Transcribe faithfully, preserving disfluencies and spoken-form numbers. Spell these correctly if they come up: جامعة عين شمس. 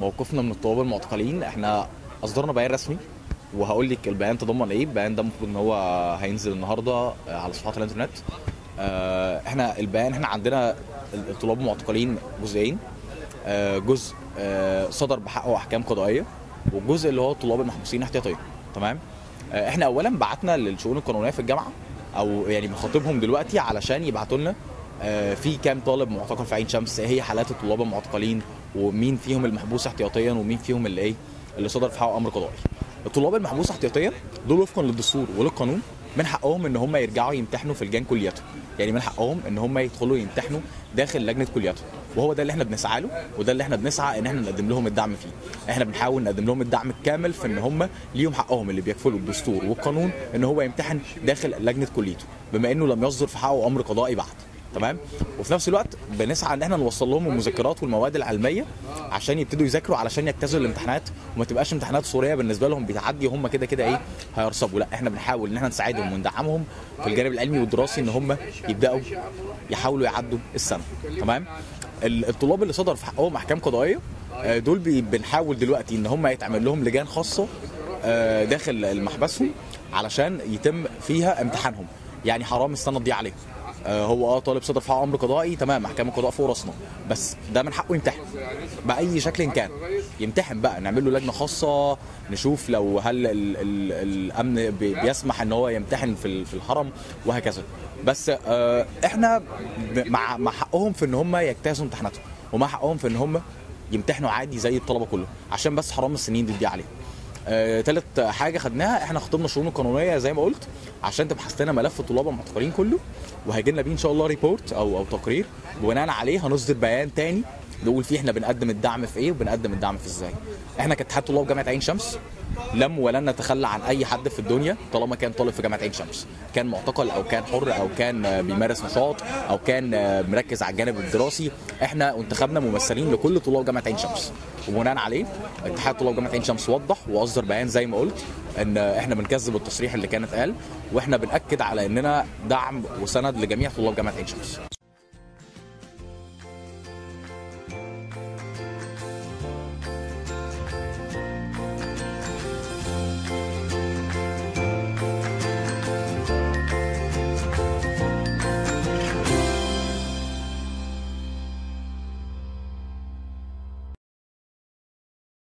موقفنا من الطلاب المعتقلين، احنا اصدرنا بيان رسمي وهقول لك البيان تضمن ايه. البيان ده المفروض ان هو هينزل النهارده على صفحات الانترنت. اه احنا البيان احنا عندنا الطلاب المعتقلين جزئين، اه جزء اه صدر بحقه احكام قضائيه، والجزء اللي هو الطلاب المحبوسين احتياطيا. تمام. اه احنا اولا بعتنا للشؤون القانونيه في الجامعه، او يعني بنخاطبهم دلوقتي علشان يبعتوا لنا في كام طالب معتقل في عين شمس، هي حالات الطلاب المعتقلين ومين فيهم المحبوس احتياطيا ومين فيهم اللي ايه اللي صدر في حقه امر قضائي. الطلاب المحبوس احتياطيا دول وفقا للدستور وللقانون من حقهم ان هم يرجعوا يمتحنوا في لجان كلياتهم، يعني من حقهم ان هم يدخلوا يمتحنوا داخل لجنه كلياتهم، وهو ده اللي احنا بنسعى له، وده اللي احنا بنسعى ان احنا نقدم لهم الدعم فيه. احنا بنحاول نقدم لهم الدعم الكامل في ان هم ليهم حقهم اللي بيكفلوا الدستور والقانون ان هو يمتحن داخل لجنه كليته بما انه لم يصدر في حقه امر قضائي بعد. تمام. وفي نفس الوقت بنسعى ان احنا نوصل لهم المذكرات والمواد العلميه عشان يبتدوا يذاكروا، علشان يجتازوا الامتحانات وما تبقاش امتحانات صوريه بالنسبه لهم بتعدي وهم كده كده ايه هيرصبوا. لا، احنا بنحاول ان احنا نساعدهم وندعمهم في الجانب العلمي والدراسي ان هم يبداوا يحاولوا يعدوا السنه. تمام. الطلاب اللي صدر في حقهم احكام قضائيه دول بنحاول دلوقتي ان هم يتعمل لهم لجان خاصه داخل محبسهم علشان يتم فيها امتحانهم. يعني حرام السنه تضيع عليهم. هو اه طالب صدر في حقه امر قضائي، تمام، احكام القضاء فوق راسنا، بس ده من حقه يمتحن باي شكل كان. يمتحن بقى، نعمل له لجنه خاصه نشوف لو هل ال ال الامن بيسمح ان هو يمتحن في في الحرم وهكذا. بس آه احنا مع مع حقهم في ان هم يجتازوا امتحاناتهم، ومع حقهم في ان هم يمتحنوا عادي زي الطلبه كلهم، عشان بس حرام السنين دي تضيع عليهم. آه، تالت حاجه خدناها، احنا خطبنا الشؤون القانونيه زي ما قلت عشان تبحث لنا ملف الطلاب المعتقلين كله، وهيجي لنا بيه ان شاء الله ريبورت او او تقرير، وبناء عليه هنصدر بيان تاني نقول فيه احنا بنقدم الدعم في ايه وبنقدم الدعم في ازاي. احنا كاتحاد طلاب جامعه عين شمس لم ولن نتخلى عن اي حد في الدنيا طالما كان طالب في جامعه عين شمس، كان معتقل او كان حر او كان بيمارس نشاط او كان مركز على الجانب الدراسي. احنا انتخبنا ممثلين لكل طلاب جامعه عين شمس، وبناء عليه اتحاد طلاب جامعه عين شمس وضح واصدر بيان زي ما قلت ان احنا بنكذب التصريح اللي كانت قال، واحنا بنأكد على اننا دعم وسند لجميع طلاب جامعه عين شمس.